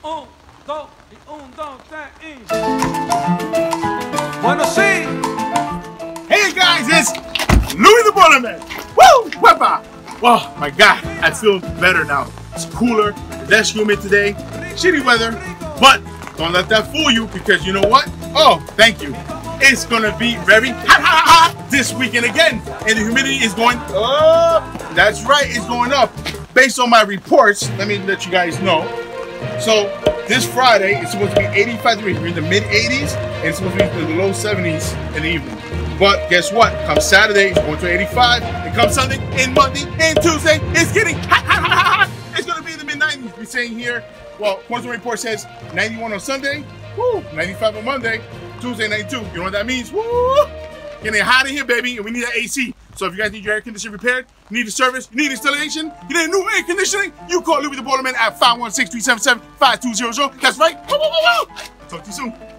Hey guys, it's Louie the Boiler Man. Woo! Wepa! Oh my God, I feel better now. It's cooler, less humid today, shitty weather, but don't let that fool you because you know what? Oh, thank you. It's gonna be very hot this weekend again, and the humidity is going up. That's right, it's going up. Based on my reports, let me let you guys know. So this Friday, it's supposed to be 85 degrees. We're in the mid 80s, and it's supposed to be in the low 70s in the evening. But guess what? Come Saturday, it's going to 85, and come Sunday, and Monday, and Tuesday, it's getting hot. It's going to be in the mid 90s. We're saying here, well, Quantum Report says 91 on Sunday, woo, 95 on Monday, Tuesday 92. You know what that means? Woo! Getting hot in here, baby, and we need that AC. So if you guys need your air conditioning repaired, you need a service, you need installation, you need a new air conditioning, you call Louie the Boiler Man at 516-377-5200. That's right. Talk to you soon.